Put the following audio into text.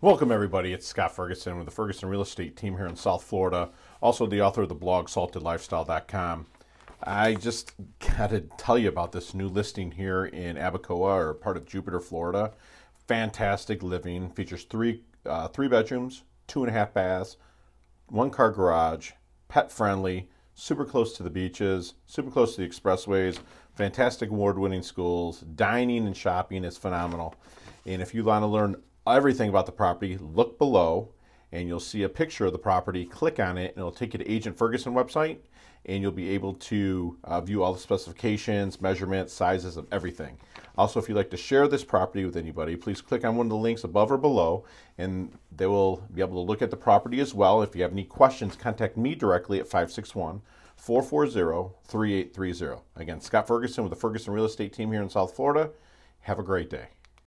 Welcome everybody, it's Scott Ferguson with the Ferguson Real Estate Team here in South Florida, also the author of the blog saltedlifestyle.com. I just gotta tell you about this new listing here in Abacoa, or part of Jupiter, Florida. Fantastic living, features three bedrooms, 2.5 baths, 1-car garage, pet friendly, super close to the beaches, super close to the expressways, fantastic award-winning schools, dining and shopping is phenomenal. And if you want to learn everything about the property, look below and you'll see a picture of the property. Click on it and it'll take you to Agent Ferguson website, and you'll be able to view all the specifications, measurements, sizes of everything. Also, if you'd like to share this property with anybody, please click on one of the links above or below and they will be able to look at the property as well. If you have any questions, contact me directly at 561-440-3830. Again, Scott Ferguson with the Ferguson Real Estate Team here in South Florida. Have a great day.